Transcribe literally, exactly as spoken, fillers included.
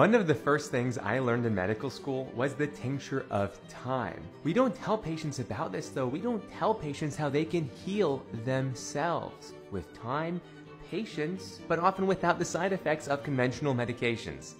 One of the first things I learned in medical school was the tincture of time. We don't tell patients about this though. We don't tell patients how they can heal themselves with time, patience, but often without the side effects of conventional medications.